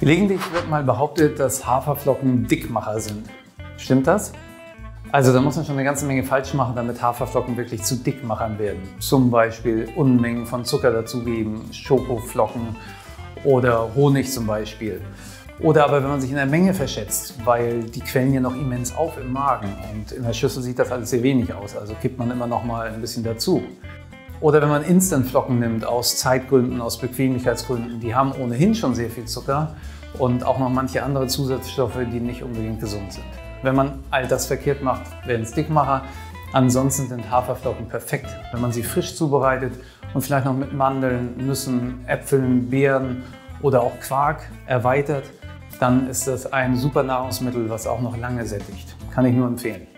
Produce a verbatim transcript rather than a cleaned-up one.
Gelegentlich wird mal behauptet, dass Haferflocken Dickmacher sind. Stimmt das? Also da muss man schon eine ganze Menge falsch machen, damit Haferflocken wirklich zu Dickmachern werden. Zum Beispiel Unmengen von Zucker dazugeben, Schokoflocken oder Honig zum Beispiel. Oder aber wenn man sich in der Menge verschätzt, weil die quellen ja noch immens auf im Magen und in der Schüssel sieht das alles sehr wenig aus, also kippt man immer noch mal ein bisschen dazu. Oder wenn man Instant-Flocken nimmt, aus Zeitgründen, aus Bequemlichkeitsgründen, die haben ohnehin schon sehr viel Zucker und auch noch manche andere Zusatzstoffe, die nicht unbedingt gesund sind. Wenn man all das verkehrt macht, werden es Dickmacher. Ansonsten sind Haferflocken perfekt, wenn man sie frisch zubereitet und vielleicht noch mit Mandeln, Nüssen, Äpfeln, Beeren oder auch Quark erweitert, dann ist das ein super Nahrungsmittel, was auch noch lange sättigt. Kann ich nur empfehlen.